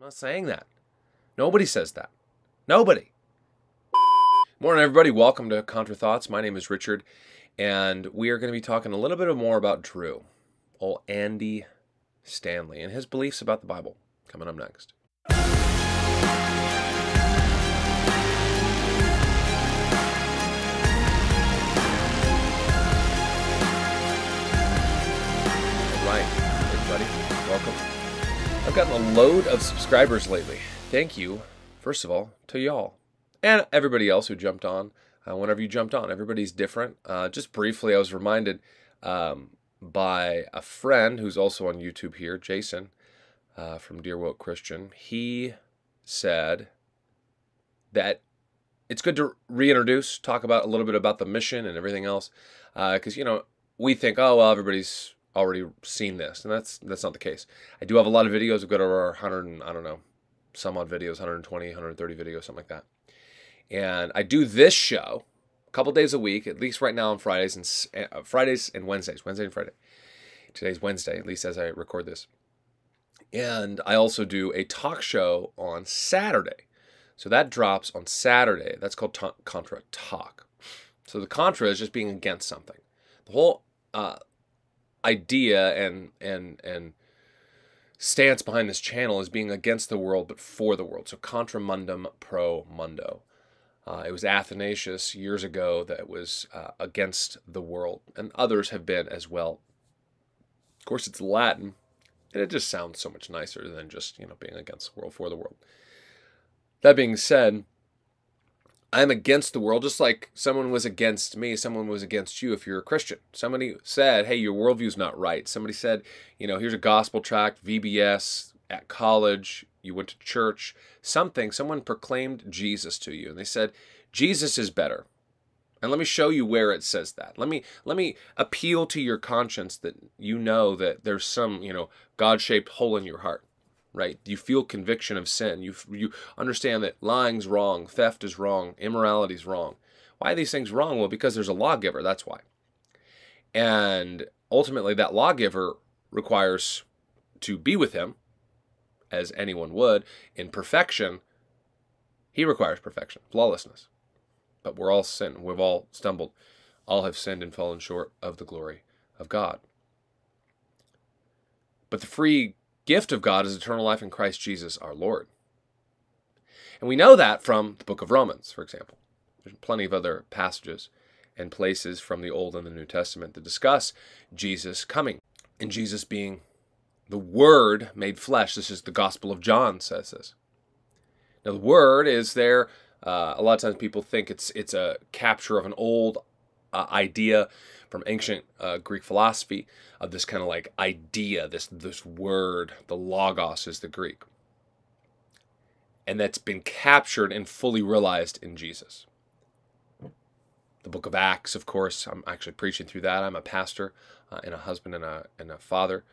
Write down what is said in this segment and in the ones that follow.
I'm not saying that. Nobody says that. Nobody. Morning, everybody. Welcome to Contra Thoughts. My name is Richard, and we are going to be talking a little bit more about Drew, old Andy Stanley, and his beliefs about the Bible. Coming up next. Welcome. I've gotten a load of subscribers lately. Thank you, first of all, to y'all. And everybody else who jumped on, whenever you jumped on. Everybody's different. Just briefly, I was reminded by a friend who's also on YouTube here, Jason, from Dear Woke Christian. He said that it's good to reintroduce, talk about a little bit about the mission and everything else. Because, you know, we think, oh, well, everybody's already seen this, and that's not the case. I do have a lot of videos. I've got over 100 and, I don't know, some odd videos, 120, 130 videos, something like that. And I do this show a couple days a week, at least right now on Fridays and Wednesdays, Wednesday and Friday. Today's Wednesday, at least as I record this. And I also do a talk show on Saturday. So that drops on Saturday. That's called Contra Talk. So the contra is just being against something. The whole idea and stance behind this channel is being against the world but for the world. So contramundum pro mundo. It was Athanasius years ago that was against the world, and others have been as well. Of course, it's Latin, and it just sounds so much nicer than just, you know, being against the world for the world. That being said, I'm against the world, just like someone was against me, someone was against you if you're a Christian. Somebody said, hey, your worldview's not right. Somebody said, you know, here's a gospel tract, VBS, at college, you went to church, something. Someone proclaimed Jesus to you, and they said, Jesus is better. And let me show you where it says that. Let me appeal to your conscience that you know that there's some, you know, God-shaped hole in your heart. Right? You feel conviction of sin. You understand that lying's wrong, theft is wrong, immorality's wrong. Why are these things wrong? Well, because there's a lawgiver, that's why. And ultimately, that lawgiver requires to be with him, as anyone would, in perfection. He requires perfection, flawlessness. But we're all sin. We've all stumbled. All have sinned and fallen short of the glory of God. But the free gift of God is eternal life in Christ Jesus our Lord. And we know that from the book of Romans, for example. There's plenty of other passages and places from the Old and the New Testament that discuss Jesus coming and Jesus being the Word made flesh. This is the Gospel of John says this. Now the Word is there. A lot of times people think it's a capture of an old idea from ancient Greek philosophy of this kind of like idea, this word, the logos is the Greek. And that's been captured and fully realized in Jesus. The book of Acts, of course, I'm actually preaching through that. I'm a pastor and a husband and a father.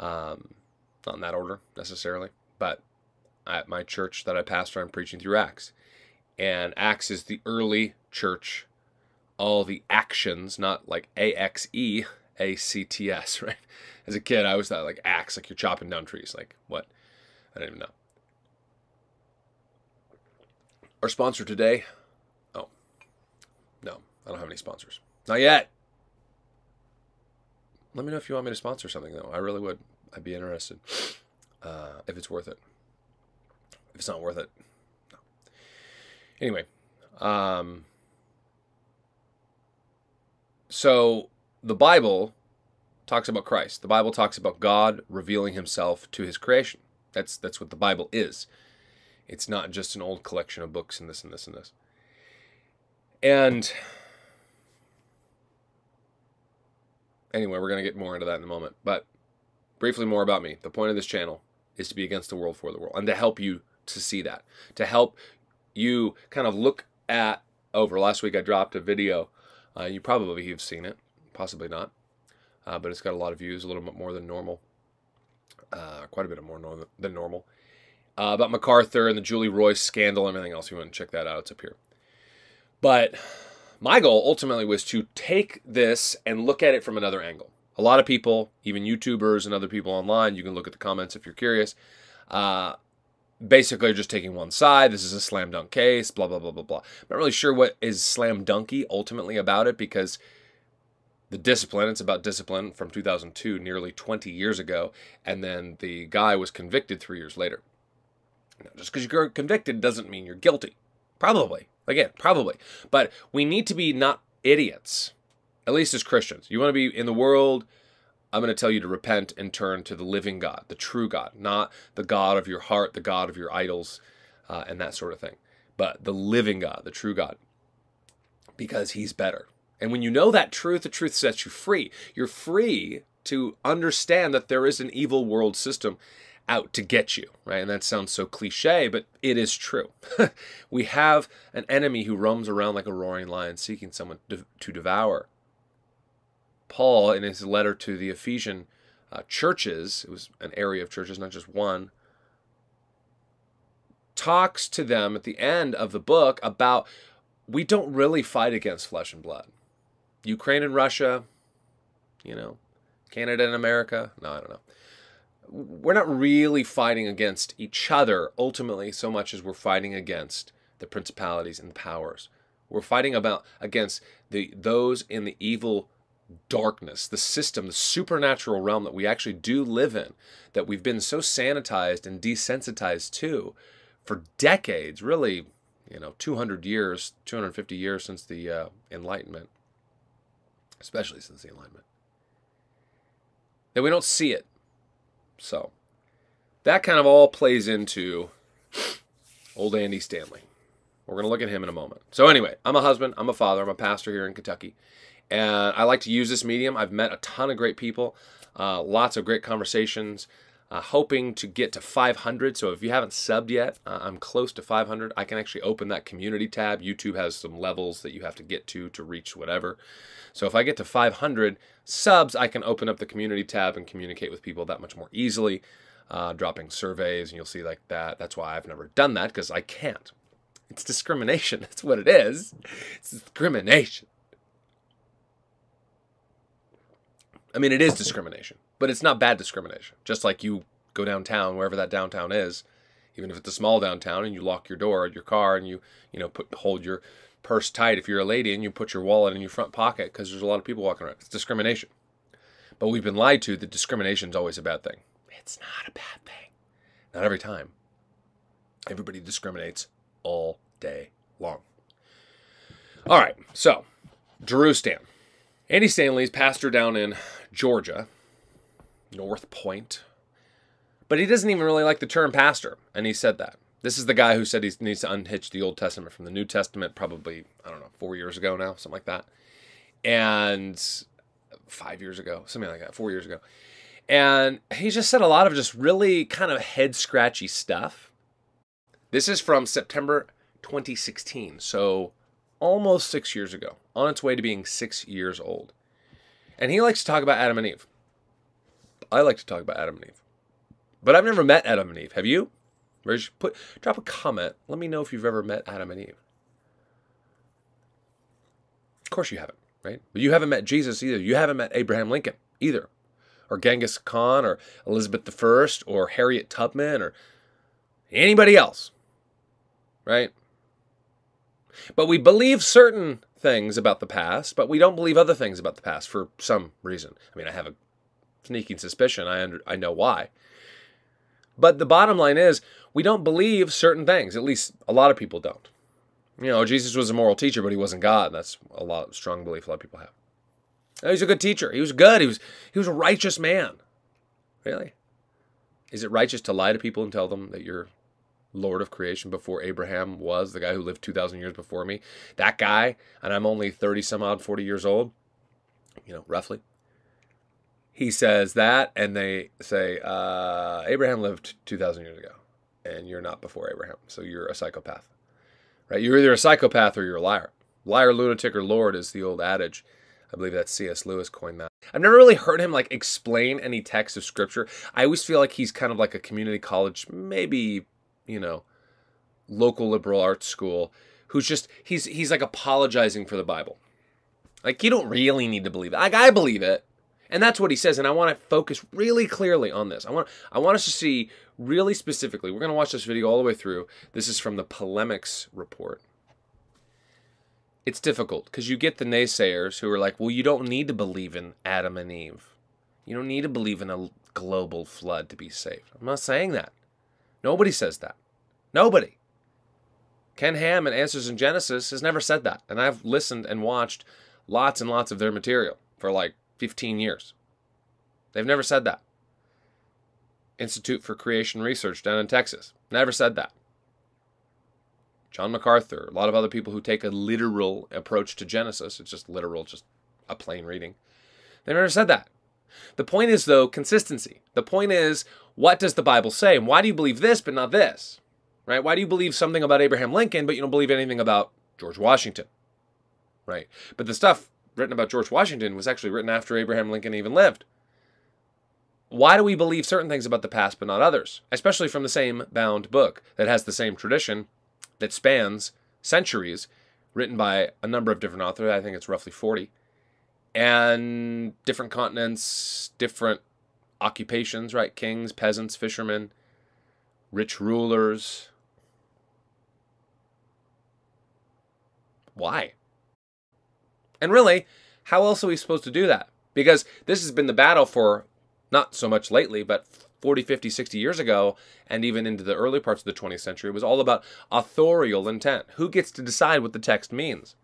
Not in that order necessarily, but at my church that I pastor, I'm preaching through Acts. And Acts is the early church. All the actions, not like A-X-E, A-C-T-S, right? As a kid, I always thought like axe, like you're chopping down trees. Like what? I don't even know. Our sponsor today, oh, no, I don't have any sponsors. Not yet. Let me know if you want me to sponsor something, though. I really would. I'd be interested if it's worth it. If it's not worth it, no. Anyway, so the Bible talks about Christ. The Bible talks about God revealing himself to his creation. That's what the Bible is. It's not just an old collection of books and this and this and this. And anyway, we're going to get more into that in a moment. But briefly more about me. The point of this channel is to be against the world for the world and to help you to see that. To help you kind of look at, over last week I dropped a video. You probably have seen it, possibly not, but it's got a lot of views, a little bit more than normal, quite a bit more than normal, about MacArthur and the Julie Royce scandal and everything else. If you want to check that out, it's up here. But my goal ultimately was to take this and look at it from another angle. A lot of people, even YouTubers and other people online, you can look at the comments if you're curious, basically are just taking one side. This is a slam dunk case, blah, blah, blah, blah, blah. I'm not really sure what is slam dunky ultimately about it, because the Discipline, it's about discipline from 2002, nearly 20 years ago, and then the guy was convicted 3 years later. Now, just because you're convicted doesn't mean you're guilty. Probably. Again, probably. But we need to be not idiots, at least as Christians. You want to be in the world, I'm going to tell you to repent and turn to the living God, the true God, not the God of your heart, the God of your idols, and that sort of thing. But the living God, the true God, because he's better. And when you know that truth, the truth sets you free. You're free to understand that there is an evil world system out to get you, right? And that sounds so cliche, but it is true. We have an enemy who roams around like a roaring lion seeking someone to devour. Paul, in his letter to the Ephesian churches, it was an area of churches, not just one, talks to them at the end of the book about we don't really fight against flesh and blood. Ukraine and Russia, you know, Canada and America, no, I don't know. We're not really fighting against each other, ultimately, so much as we're fighting against the principalities and the powers. We're fighting against those in the evil darkness, the system, the supernatural realm that we actually do live in, that we've been so sanitized and desensitized to for decades, really, you know, 200 years, 250 years since the Enlightenment, especially since the Enlightenment, that we don't see it. So that kind of all plays into old Andy Stanley. We're going to look at him in a moment. So anyway, I'm a husband, I'm a father, I'm a pastor here in Kentucky. And I like to use this medium. I've met a ton of great people, lots of great conversations, hoping to get to 500. So if you haven't subbed yet, I'm close to 500. I can actually open that community tab. YouTube has some levels that you have to get to reach whatever. So if I get to 500 subs, I can open up the community tab and communicate with people that much more easily, dropping surveys, and you'll see like that. That's why I've never done that, because I can't. It's discrimination. That's what it is. It's discrimination. I mean, it is discrimination, but it's not bad discrimination. Just like you go downtown, wherever that downtown is, even if it's a small downtown, and you lock your door at your car and you know, hold your purse tight if you're a lady and you put your wallet in your front pocket because there's a lot of people walking around. It's discrimination. But we've been lied to that discrimination is always a bad thing. It's not a bad thing. Not every time. Everybody discriminates all day long. All right, so Drew Stan. Andy Stanley's pastor down in Georgia, North Point, but he doesn't even really like the term pastor, and he said that. This is the guy who said he needs to unhitch the Old Testament from the New Testament probably, I don't know, 4 years ago now, something like that, and 5 years ago, something like that, 4 years ago, and he just said a lot of just really kind of head-scratchy stuff. This is from September 2016, so almost 6 years ago, on its way to being 6 years old. And he likes to talk about Adam and Eve. I like to talk about Adam and Eve. But I've never met Adam and Eve. Have you? Drop a comment. Let me know if you've ever met Adam and Eve. Of course you haven't, right? But you haven't met Jesus either. You haven't met Abraham Lincoln either. Or Genghis Khan or Elizabeth I or Harriet Tubman or anybody else, right? But we believe certain things about the past, but we don't believe other things about the past for some reason. I mean, I have a sneaking suspicion. I know why. But the bottom line is we don't believe certain things. At least a lot of people don't. You know, Jesus was a moral teacher, but he wasn't God. That's a lot strong belief a lot of people have. Oh, he's a good teacher. He was good. He was a righteous man. Really? Is it righteous to lie to people and tell them that you're Lord of creation before Abraham was, the guy who lived 2,000 years before me, that guy, and I'm only 30 some odd, 40 years old, you know, roughly. He says that, and they say, Abraham lived 2,000 years ago, and you're not before Abraham, so you're a psychopath, right? You're either a psychopath or you're a liar. Liar, lunatic, or Lord is the old adage. I believe that C.S. Lewis coined that. I've never really heard him, like, explain any text of scripture. I always feel like he's kind of like a community college, maybe, you know, local liberal arts school, who's just, he's like apologizing for the Bible. Like, you don't really need to believe it. Like, I believe it. And that's what he says, and I want to focus really clearly on this. I want us to see really specifically. We're going to watch this video all the way through. This is from the Polemics Report. It's difficult because you get the naysayers who are like, well, you don't need to believe in Adam and Eve. You don't need to believe in a global flood to be saved. I'm not saying that. Nobody says that. Nobody. Ken Ham in Answers in Genesis has never said that. And I've listened and watched lots and lots of their material for like 15 years. They've never said that. Institute for Creation Research down in Texas never said that. John MacArthur, a lot of other people who take a literal approach to Genesis, it's just literal, just a plain reading, they never said that. The point is, though, consistency. The point is, what does the Bible say? And why do you believe this but not this? Right? Why do you believe something about Abraham Lincoln but you don't believe anything about George Washington? Right? But the stuff written about George Washington was actually written after Abraham Lincoln even lived. Why do we believe certain things about the past but not others? Especially from the same bound book that has the same tradition that spans centuries, written by a number of different authors. I think it's roughly 40. And different continents, different occupations, right? Kings, peasants, fishermen, rich rulers. Why? And really, how else are we supposed to do that? Because this has been the battle for, not so much lately, but 40, 50, 60 years ago, and even into the early parts of the 20th century, it was all about authorial intent. Who gets to decide what the text means?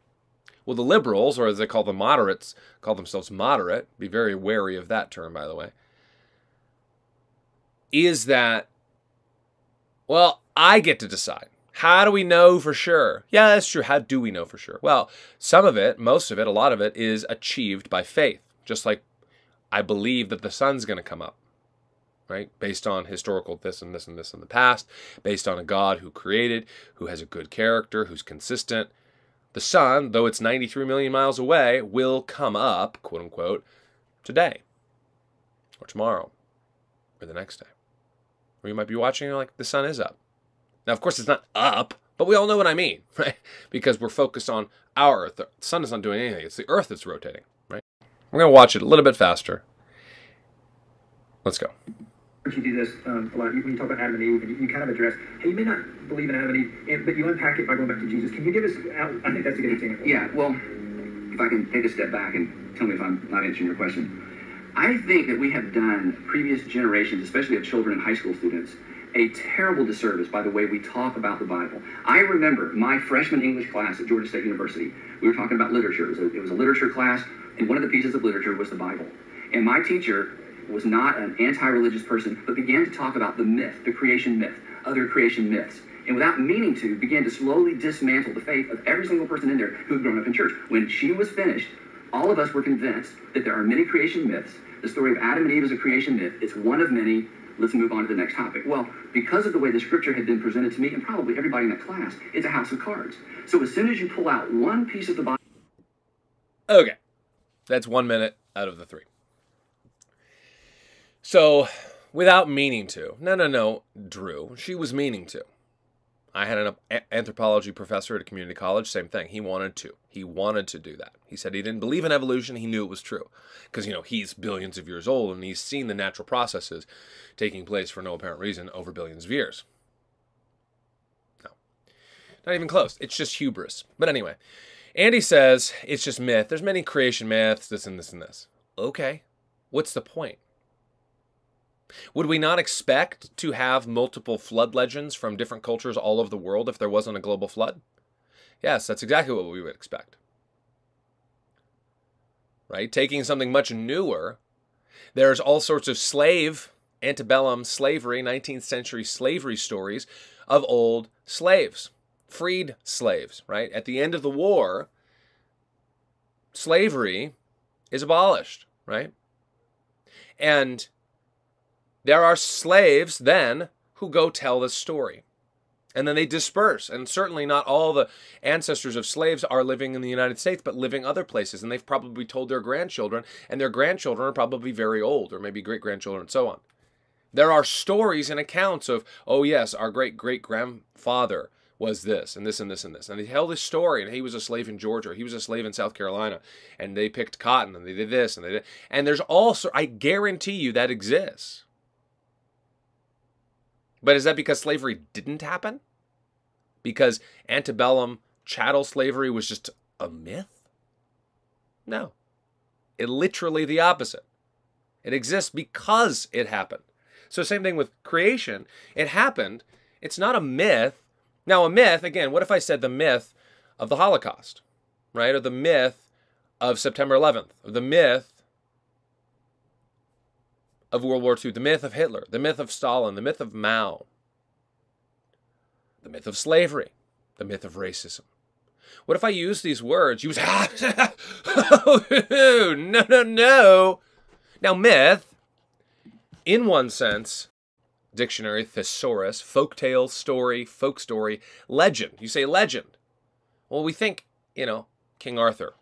Well, the liberals, or as they call the moderates, call themselves moderate, be very wary of that term, by the way, is that, well, I get to decide. How do we know for sure? Yeah, that's true. How do we know for sure? Well, some of it, most of it, a lot of it is achieved by faith. Just like I believe that the sun's going to come up, right? Based on historical this and this and this in the past, based on a God who created, who has a good character, who's consistent. The sun, though it's 93 million miles away, will come up, quote unquote, today or tomorrow or the next day. Or you might be watching and you're like, the sun is up. Now, of course, it's not up, but we all know what I mean, right? Because we're focused on our Earth. The sun is not doing anything. It's the Earth that's rotating, right? We're going to watch it a little bit faster. Let's go. You do this a lot. When you talk about Adam and Eve, and you kind of address, hey, you may not believe in Adam and Eve, but you unpack it by going back to Jesus. Can you give us out? I think that's a good example. Yeah, well, if I can take a step back and tell me if I'm not answering your question. I think that we have done previous generations, especially of children and high school students, a terrible disservice by the way we talk about the Bible. I remember my freshman English class at Georgia State University. We were talking about literature. It was a literature class, and one of the pieces of literature was the Bible. And my teacher was not an anti-religious person, but began to talk about the myth, the creation myth, other creation myths. And without meaning to, began to slowly dismantle the faith of every single person in there who had grown up in church. When she was finished, all of us were convinced that there are many creation myths. The story of Adam and Eve is a creation myth. It's one of many. Let's move on to the next topic. Well, because of the way the scripture had been presented to me, and probably everybody in that class, it's a house of cards. So as soon as you pull out one piece of the Bible... Okay. That's 1 minute out of the 3. So, without meaning to. No, Drew. She was meaning to. I had an anthropology professor at a community college. Same thing. He wanted to. He wanted to do that. He said he didn't believe in evolution. He knew it was true. Because, you know, he's billions of years old and he's seen the natural processes taking place for no apparent reason over billions of years. No. Not even close. It's just hubris. But anyway, Andy says it's just myth. There's many creation myths, this and this and this. Okay. What's the point? Would we not expect to have multiple flood legends from different cultures all over the world if there wasn't a global flood? Yes, that's exactly what we would expect. Right? Taking something much newer, there's all sorts of antebellum slavery, 19th century slavery stories of old slaves, freed slaves, right? At the end of the war, slavery is abolished, right? And there are slaves then who go tell this story. And then they disperse. And certainly not all the ancestors of slaves are living in the United States, but living other places. And they've probably told their grandchildren, and their grandchildren are probably very old, or maybe great-grandchildren and so on. There are stories and accounts of, oh yes, our great-great-grandfather was this and this and this and this. And they tell this story, and he was a slave in Georgia, or he was a slave in South Carolina, and they picked cotton, and they did this, and they did. And there's also, I guarantee you that exists. But is that because slavery didn't happen? Because antebellum chattel slavery was just a myth? No. It literally the opposite. It exists because it happened. So same thing with creation. It happened. It's not a myth. Now, a myth, again, what if I said the myth of the Holocaust, right? Or the myth of September 11th, or the myth of World War II, the myth of Hitler, the myth of Stalin, the myth of Mao, the myth of slavery, the myth of racism. What if I use these words? You say, oh, no, no, no. Now, myth, in one sense, dictionary, thesaurus, folktale, story, folk story, legend. You say legend. Well, we think, you know, King Arthur.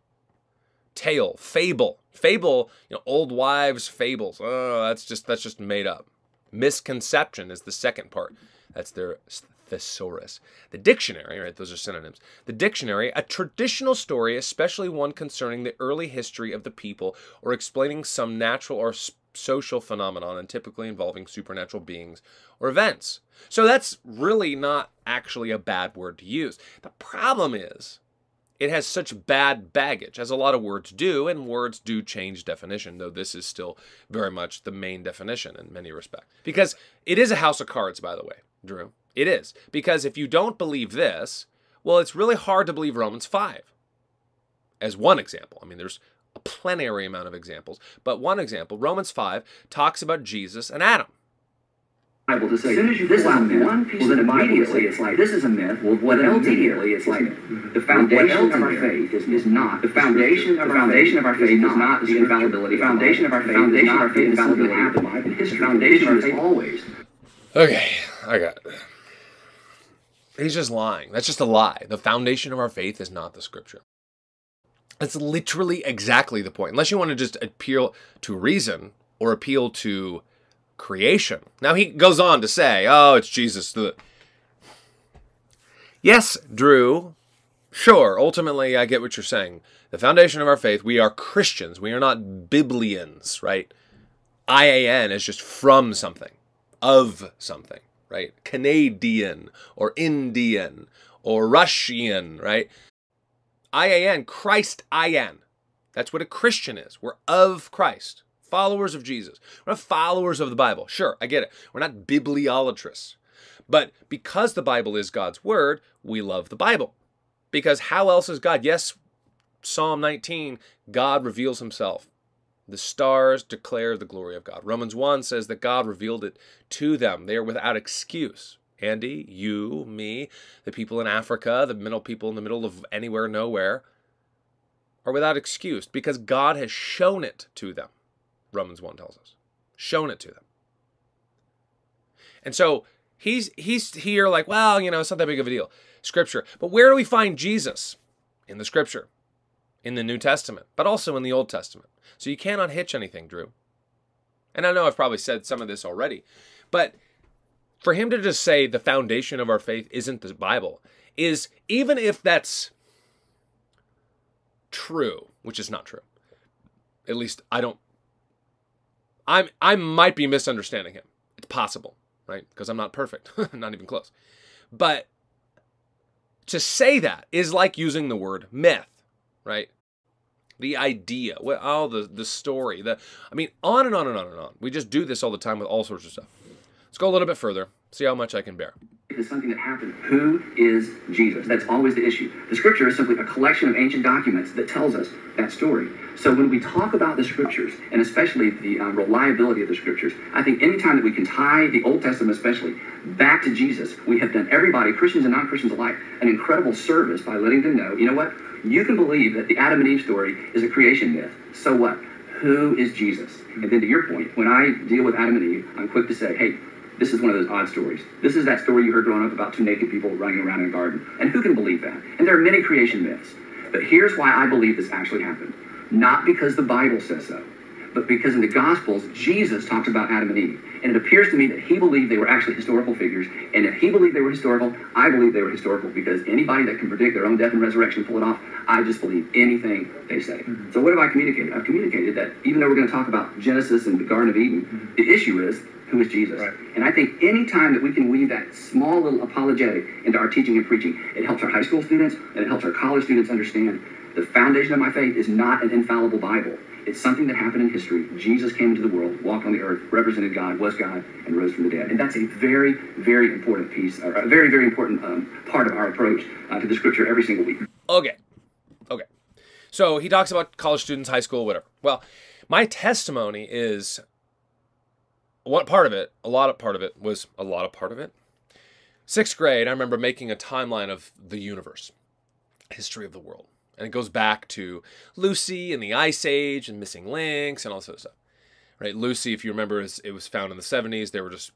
Tale, fable. Fable, you know, old wives' fables. Oh, that's just made up. Misconception is the second part. That's their thesaurus. The dictionary, right, those are synonyms. The dictionary, a traditional story, especially one concerning the early history of the people or explaining some natural or social phenomenon and typically involving supernatural beings or events. So that's really not actually a bad word to use. The problem is it has such bad baggage, as a lot of words do, and words do change definition, though this is still very much the main definition in many respects. Because it is a house of cards, by the way, Drew. It is. Because if you don't believe this, well, it's really hard to believe Romans 5, as one example. I mean, there's a plenary amount of examples, but one example, Romans 5, talks about Jesus and Adam. As soon as you this is a myth, one piece well, then immediately it's like, this is a myth, well, what else immediately it's like, the foundation of our faith is not, the foundation of our faith is not the infallibility, the foundation of our faith is not the infallibility of history, the foundation of our faith always. Okay, I got it. He's just lying. That's just a lie. The foundation of our faith is not the scripture. That's literally exactly the point. Unless you want to just appeal to reason or appeal to creation. Now he goes on to say, oh, it's Jesus. Yes, Drew, sure, ultimately I get what you're saying. The foundation of our faith, we are Christians. We are not Biblians, right? IAN is just from something, of something, right? Canadian or Indian or Russian, right? IAN, Christ IAN. That's what a Christian is. We're of Christ. Followers of Jesus. We're not followers of the Bible. Sure, I get it. We're not bibliologists. But because the Bible is God's word, we love the Bible. Because how else is God? Yes, Psalm 19, God reveals himself. The stars declare the glory of God. Romans 1 says that God revealed it to them. They are without excuse. Andy, you, me, the people in Africa, the middle people in the middle of anywhere, nowhere, are without excuse because God has shown it to them. Romans 1 tells us. Shown it to them. And so he's here like, well, you know, it's not that big of a deal. Scripture. But where do we find Jesus? In the scripture. In the New Testament. But also in the Old Testament. So you can't unhitch anything, Drew. And I know I've probably said some of this already. But for him to just say the foundation of our faith isn't the Bible is, even if that's true, which is not true. At least I don't. I might be misunderstanding him. It's possible, right? Because I'm not perfect. Not even close. But to say that is like using the word myth, right? The idea, well, the story, I mean, on and on and on and on. We just do this all the time with all sorts of stuff. Let's go a little bit further, see how much I can bear. Is something that happened. Who is Jesus? That's always the issue. The scripture is simply a collection of ancient documents that tells us that story. So when we talk about the scriptures, and especially the reliability of the scriptures, I think any time that we can tie the Old Testament especially back to Jesus, we have done everybody, Christians and non-Christians alike, an incredible service by letting them know, you know what? You can believe that the Adam and Eve story is a creation myth. So what? Who is Jesus? And then to your point, when I deal with Adam and Eve, I'm quick to say, hey, this is one of those odd stories. This is that story you heard growing up about two naked people running around in a garden. And who can believe that? And there are many creation myths. But here's why I believe this actually happened. Not because the Bible says so, but because in the Gospels, Jesus talks about Adam and Eve. And it appears to me that he believed they were actually historical figures. And if he believed they were historical, I believe they were historical, because anybody that can predict their own death and resurrection, pull it off, I just believe anything they say. Mm-hmm. So what have I communicated? I've communicated that even though we're going to talk about Genesis and the Garden of Eden, mm-hmm. the issue is, who is Jesus? Right. And I think any time that we can weave that small little apologetic into our teaching and preaching, it helps our high school students and it helps our college students understand the foundation of my faith is not an infallible Bible. It's something that happened in history. Jesus came into the world, walked on the earth, represented God, was God, and rose from the dead. And that's a very, very important piece, or a very, very important part of our approach to the scripture every single week. Okay. Okay. So he talks about college students, high school, whatever. Well, my testimony is one part of it, a lot of part of it. 6th grade, I remember making a timeline of the universe, history of the world. And it goes back to Lucy and the Ice Age and missing links and all sorts of stuff, right? Lucy, if you remember, it was found in the 70s. They were just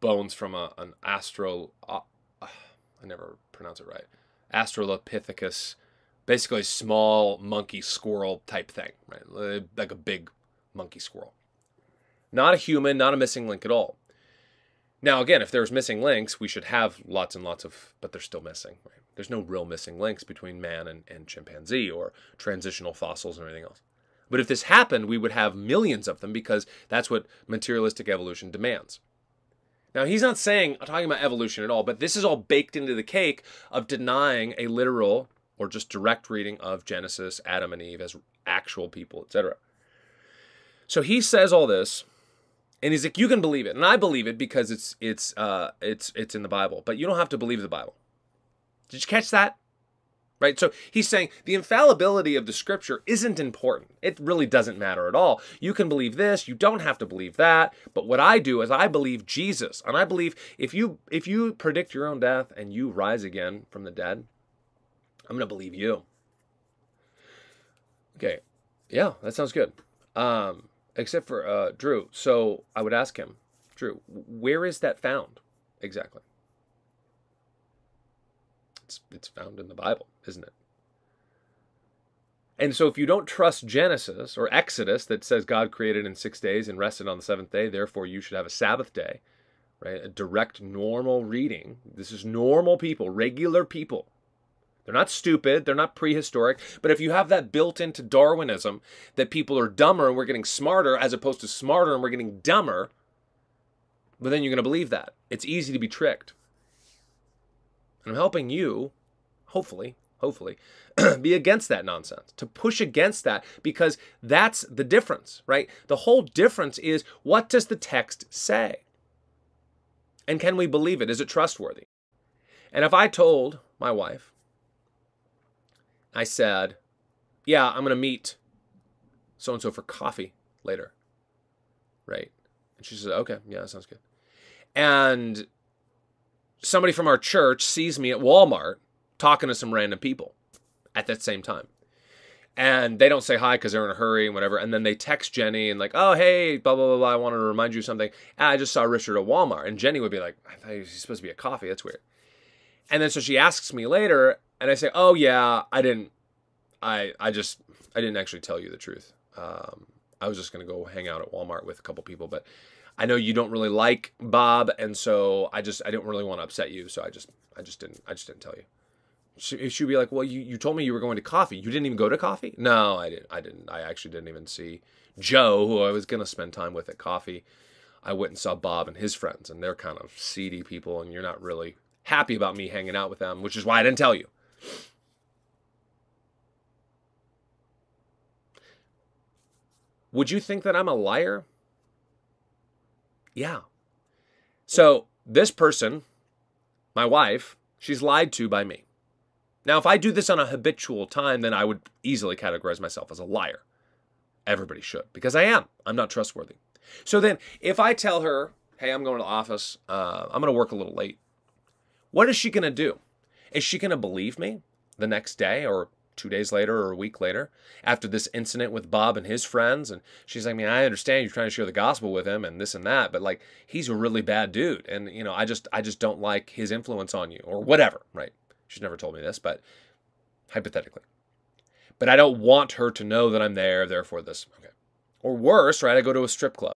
bones from an I never pronounce it right. Astrolopithecus, basically small monkey squirrel type thing, right? Like a big monkey squirrel. Not a human, not a missing link at all. Now, again, if there's missing links, we should have lots and lots of, but they're still missing, right? There's no real missing links between man and chimpanzee or transitional fossils and everything else. But if this happened, we would have millions of them because that's what materialistic evolution demands. Now, he's not saying, I'm talking about evolution at all, but this is all baked into the cake of denying a literal or just direct reading of Genesis, Adam and Eve as actual people, etc. So he says all this, and he's like, you can believe it. And I believe it because it's in the Bible, but you don't have to believe the Bible. Did you catch that? Right? So he's saying the infallibility of the scripture isn't important. It really doesn't matter at all. You can believe this. You don't have to believe that. But what I do is I believe Jesus. And I believe if you predict your own death and you rise again from the dead, I'm going to believe you. Okay. Yeah, that sounds good. Except for Drew. So I would ask him, Drew, where is that found exactly? It's found in the Bible, isn't it? And so if you don't trust Genesis or Exodus that says God created in 6 days and rested on the 7th day, therefore you should have a Sabbath day, right? A direct, normal reading. This is normal people, regular people. They're not stupid. They're not prehistoric. But if you have that built into Darwinism, that people are dumber and we're getting smarter as opposed to smarter and we're getting dumber, well, then you're going to believe that. It's easy to be tricked. And I'm helping you, hopefully, be against that nonsense, to push against that, because that's the difference, right? The whole difference is, what does the text say? And can we believe it? Is it trustworthy? And if I told my wife, I said, yeah, I'm going to meet so-and-so for coffee later, right? And she said, okay, yeah, that sounds good. And somebody from our church sees me at Walmart talking to some random people at that same time. And they don't say hi because they're in a hurry and whatever. And then they text Jenny and like, oh, hey, blah, blah, blah, blah, I wanted to remind you of something. And I just saw Richard at Walmart. And Jenny would be like, I thought he was supposed to be at coffee. That's weird. And then so she asks me later, and I say, oh, yeah, I didn't actually tell you the truth. I was just going to go hang out at Walmart with a couple people, but I know you don't really like Bob. And so I don't really want to upset you. So I just didn't tell you. She'd be like, well, you told me you were going to coffee. You didn't even go to coffee? No, I didn't. I actually didn't even see Joe, who I was going to spend time with at coffee. I went and saw Bob and his friends, and they're kind of seedy people. And you're not really happy about me hanging out with them, which is why I didn't tell you. Would you think that I'm a liar? Yeah. So this person, my wife, she's lied to by me. Now, if I do this on a habitual time, then I would easily categorize myself as a liar. Everybody should, because I am. I'm not trustworthy. So then if I tell her, hey, I'm going to the office, I'm going to work a little late, what is she going to do? Is she going to believe me the next day or 2 days later or a week later after this incident with Bob and his friends? And she's like, I mean, I understand you're trying to share the gospel with him and this and that, but like, he's a really bad dude. And, you know, I just don't like his influence on you or whatever, right? She's never told me this, but hypothetically. But I don't want her to know that I'm there, therefore this, okay. Or worse, right, I go to a strip club.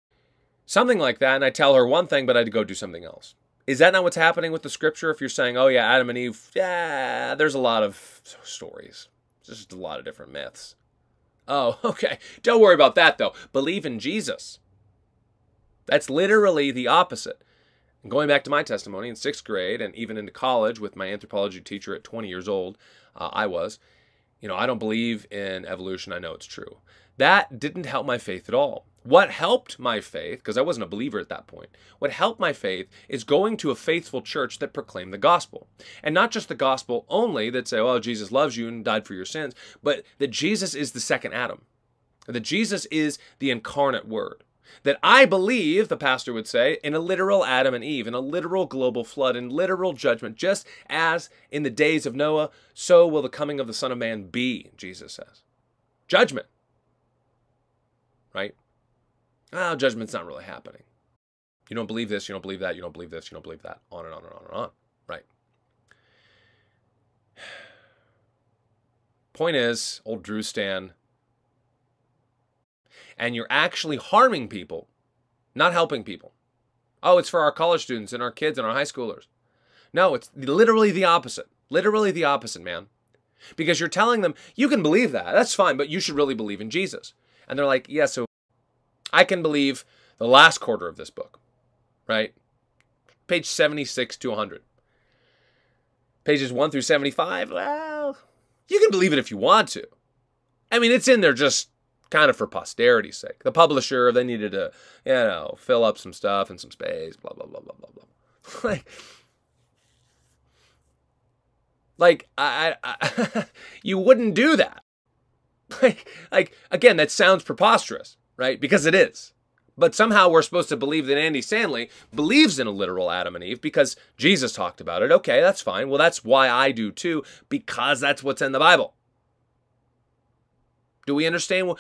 Something like that, and I tell her one thing, but I'd go do something else. Is that not what's happening with the scripture? If you're saying, oh yeah, Adam and Eve, yeah, there's a lot of stories. There's just a lot of different myths. Oh, okay. Don't worry about that, though. Believe in Jesus. That's literally the opposite. And going back to my testimony, in 6th grade and even into college with my anthropology teacher at 20 years old, I don't believe in evolution. I know it's true. That didn't help my faith at all. What helped my faith, because I wasn't a believer at that point, what helped my faith is going to a faithful church that proclaimed the gospel. And not just the gospel only that say, well, Jesus loves you and died for your sins, but that Jesus is the second Adam, that Jesus is the incarnate word, that I believe, the pastor would say, in a literal Adam and Eve, in a literal global flood, in literal judgment, just as in the days of Noah, so will the coming of the Son of Man be, Jesus says. Judgment, right? Oh, judgment's not really happening. You don't believe this, you don't believe that, you don't believe this, you don't believe that, on and on and on and on, right? Point is, old Drew Stan, and you're actually harming people, not helping people. Oh, it's for our college students and our kids and our high schoolers. No, it's literally the opposite. Literally the opposite, man. Because you're telling them, you can believe that, that's fine, but you should really believe in Jesus. And they're like, yeah, so I can believe the last quarter of this book, right? Page 76 to 100. Pages 1 through 75, well, you can believe it if you want to. I mean, it's in there just kind of for posterity's sake. The publisher, they needed to, you know, fill up some stuff and some space, blah, blah, blah, blah, blah, blah. Like, you wouldn't do that. Like, again, that sounds preposterous. Right? Because it is. But somehow we're supposed to believe that Andy Stanley believes in a literal Adam and Eve because Jesus talked about it. Okay, that's fine. Well, that's why I do too, because that's what's in the Bible. Do we understand? Well,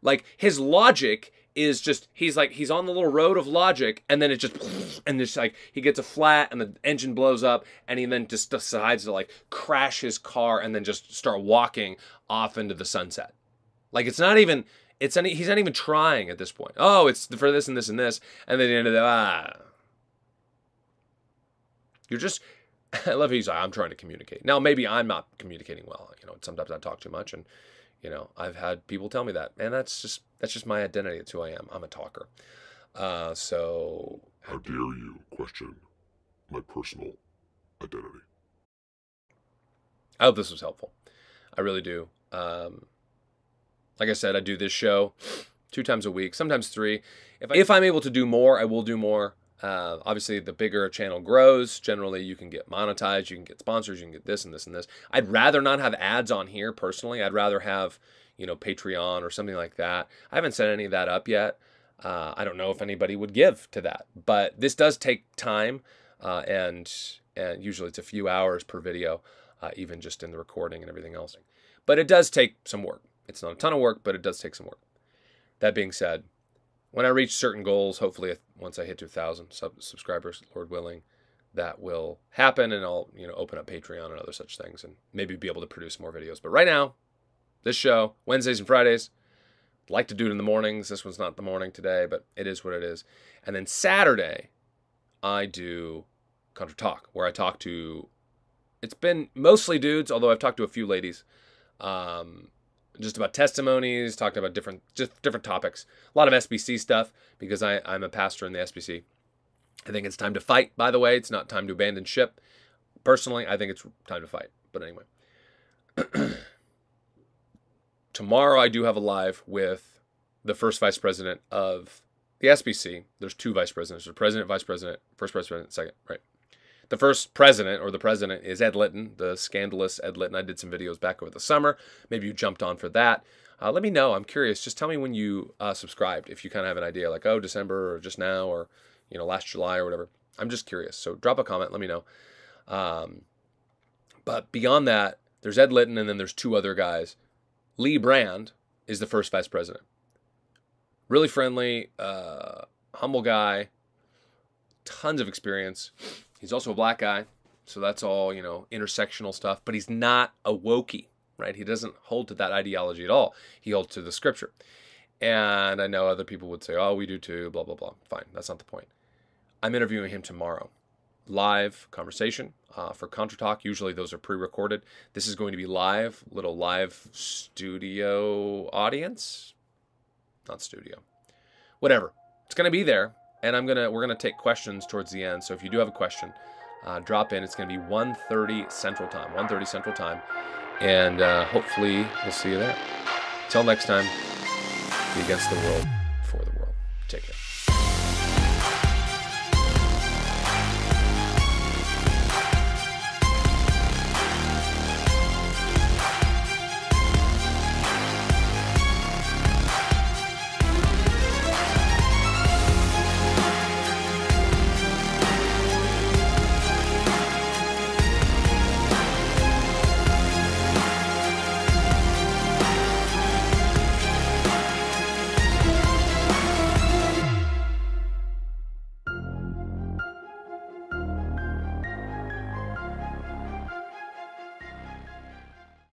like, his logic is just, he's on the little road of logic, and then it just, and it's like, he gets a flat, and the engine blows up, and he then just decides to, like, crash his car and then just start walking off into the sunset. Like, it's not even... he's not even trying at this point. Oh, it's for this and this and this. And then the end of the, You're just, I love he's like, I'm trying to communicate. Now, maybe I'm not communicating well. You know, sometimes I talk too much and, you know, I've had people tell me that. And that's just my identity. It's who I am. I'm a talker. So. How dare you question my personal identity? I hope this was helpful. I really do. Like I said, I do this show 2 times a week, sometimes 3. If I'm able to do more, I will do more. Obviously, the bigger a channel grows, generally you can get monetized, you can get sponsors, you can get this and this and this. I'd rather not have ads on here, personally. I'd rather have, you know, Patreon or something like that. I haven't set any of that up yet. I don't know if anybody would give to that. But this does take time, and usually it's a few hours per video, even just in the recording and everything else. But it does take some work. It's not a ton of work, but it does take some work. That being said, when I reach certain goals, hopefully once I hit 2,000 subscribers, Lord willing, that will happen, and I'll, you know, open up Patreon and other such things, and maybe be able to produce more videos. But right now, this show, Wednesdays and Fridays, I'd like to do it in the mornings. This one's not the morning today, but it is what it is. And then Saturday, I do Contra Talk, where I talk to, it's been mostly dudes, although I've talked to a few ladies, just about testimonies, talked about different topics. A lot of SBC stuff, because I'm a pastor in the SBC. I think it's time to fight, by the way. It's not time to abandon ship. Personally, I think it's time to fight. But anyway. Tomorrow I do have a live with the first vice president of the SBC. There's 2 vice presidents. There's president, vice president, first vice president, second, right? The first president, or the president, is Ed Litton, the scandalous Ed Litton. I did some videos back over the summer. Maybe you jumped on for that. Let me know. I'm curious. Just tell me when you subscribed, if you kind of have an idea, like, oh, December or just now or, you know, last July or whatever. I'm just curious. So drop a comment. Let me know. But beyond that, there's Ed Litton, and then there's 2 other guys. Lee Brand is the first vice president. Really friendly, humble guy, tons of experience. He's also a black guy, so that's all, you know, intersectional stuff, but he's not a wokey, right? He doesn't hold to that ideology at all. He holds to the scripture. And I know other people would say, oh, we do too, blah, blah, blah. Fine, that's not the point. I'm interviewing him tomorrow. Live conversation for Contra Talk. Usually those are pre-recorded. This is going to be live, little live studio audience. Not studio. Whatever. It's going to be there. And we're going to take questions towards the end. So if you do have a question, drop in. It's going to be 1:30 Central Time. 1:30 Central Time. And hopefully we'll see you there. Till next time. Be against the world, for the world. Take care.